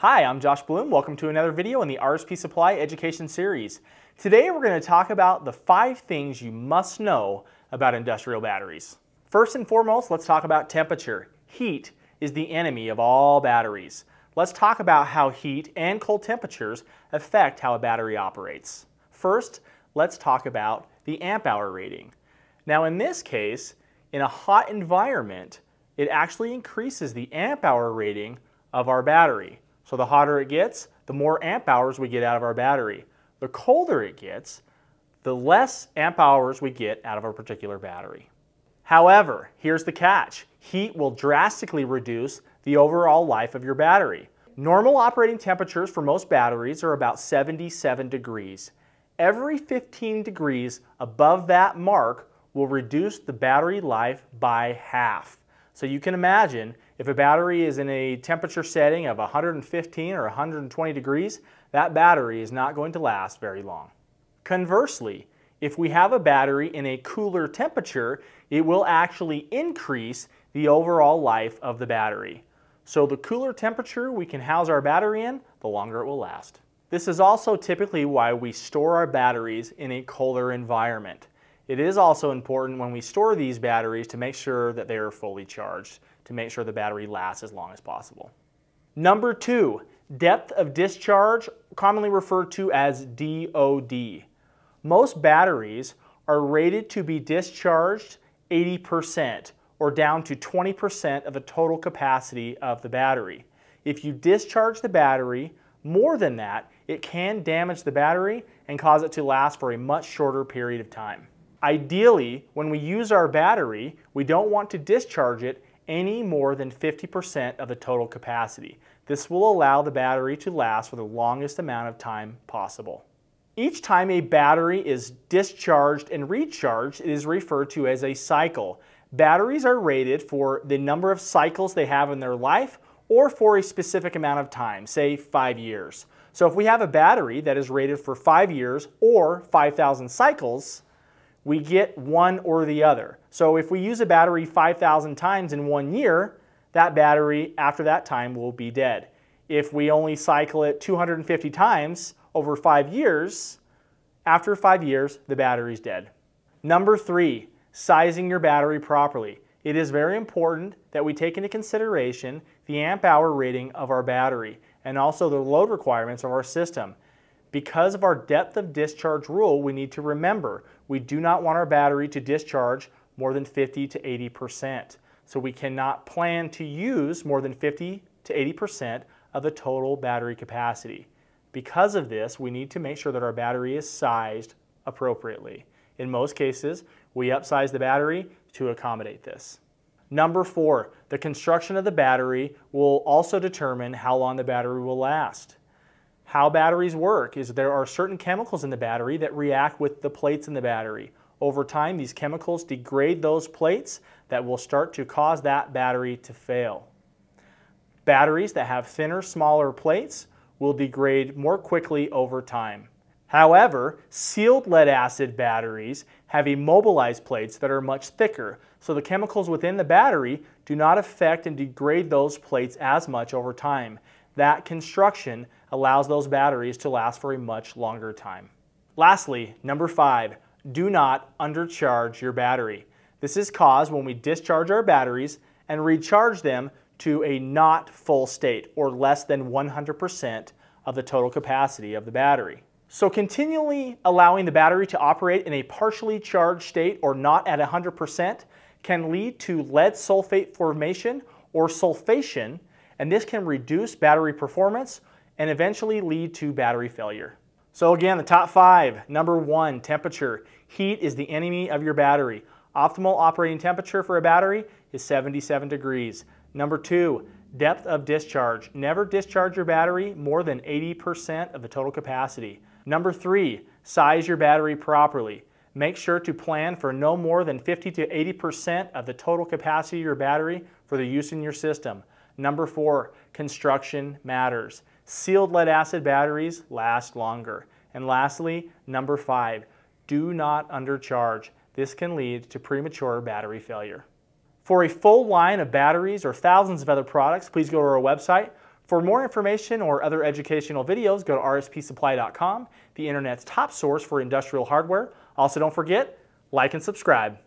Hi, I'm Josh Bloom. Welcome to another video in the RSP Supply Education Series. Today we're going to talk about the 5 things you must know about industrial batteries. First and foremost, let's talk about temperature. Heat is the enemy of all batteries. Let's talk about how heat and cold temperatures affect how a battery operates. First, let's talk about the amp-hour rating. Now in this case, in a hot environment, it actually increases the amp-hour rating of our battery. So the hotter it gets, the more amp hours we get out of our battery. The colder it gets, the less amp hours we get out of our particular battery. However, here's the catch. Heat will drastically reduce the overall life of your battery. Normal operating temperatures for most batteries are about 77 degrees. Every 15 degrees above that mark will reduce the battery life by half. So you can imagine, if a battery is in a temperature setting of 115 or 120 degrees, that battery is not going to last very long. Conversely, if we have a battery in a cooler temperature, it will actually increase the overall life of the battery. So the cooler temperature we can house our battery in, the longer it will last. This is also typically why we store our batteries in a colder environment. It is also important when we store these batteries to make sure that they are fully charged, to make sure the battery lasts as long as possible. Number 2, depth of discharge, commonly referred to as DOD. Most batteries are rated to be discharged 80% or down to 20% of the total capacity of the battery. If you discharge the battery more than that, it can damage the battery and cause it to last for a much shorter period of time. Ideally, when we use our battery, we don't want to discharge it any more than 50% of the total capacity. This will allow the battery to last for the longest amount of time possible. Each time a battery is discharged and recharged, it is referred to as a cycle. Batteries are rated for the number of cycles they have in their life or for a specific amount of time, say 5 years. So if we have a battery that is rated for 5 years or 5,000 cycles, we get one or the other. So if we use a battery 5,000 times in 1 year, that battery after that time will be dead. If we only cycle it 250 times over 5 years, after 5 years, the battery's dead. Number 3, sizing your battery properly. It is very important that we take into consideration the amp hour rating of our battery and also the load requirements of our system. Because of our depth of discharge rule, we need to remember we do not want our battery to discharge more than 50 to 80%. So we cannot plan to use more than 50 to 80% of the total battery capacity. Because of this, we need to make sure that our battery is sized appropriately. In most cases, we upsize the battery to accommodate this. Number 4, the construction of the battery will also determine how long the battery will last. How batteries work is there are certain chemicals in the battery that react with the plates in the battery. Over time, these chemicals degrade those plates that will start to cause that battery to fail. Batteries that have thinner, smaller plates will degrade more quickly over time. However, sealed lead acid batteries have immobilized plates that are much thicker, so the chemicals within the battery do not affect and degrade those plates as much over time. That construction allows those batteries to last for a much longer time. Lastly, number 5, do not undercharge your battery. This is caused when we discharge our batteries and recharge them to a not full state or less than 100% of the total capacity of the battery. So continually allowing the battery to operate in a partially charged state or not at 100% can lead to lead sulfate formation or sulfation, and this can reduce battery performance and eventually lead to battery failure. So again, the top 5. Number 1, temperature. Heat is the enemy of your battery. Optimal operating temperature for a battery is 77 degrees. Number 2, depth of discharge. Never discharge your battery more than 80% of the total capacity. Number 3, size your battery properly. Make sure to plan for no more than 50 to 80% of the total capacity of your battery for the use in your system. Number 4, construction matters. Sealed lead acid batteries last longer. And lastly, number 5, do not undercharge. This can lead to premature battery failure. For a full line of batteries or thousands of other products, please go to our website. For more information or other educational videos, go to rspsupply.com, the internet's top source for industrial hardware. Also, don't forget, like and subscribe.